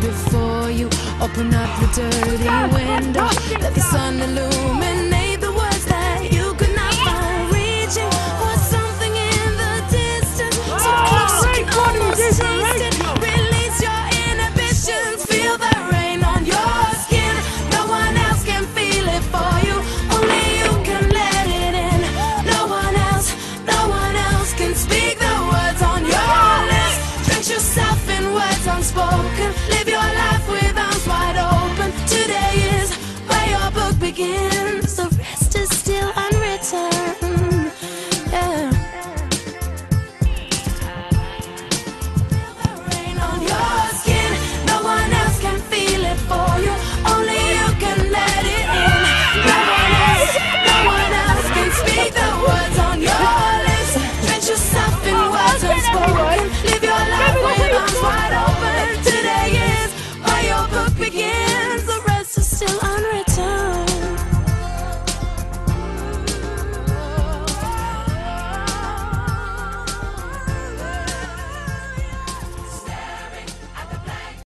before you. Open up the dirty window, let the sun illuminate.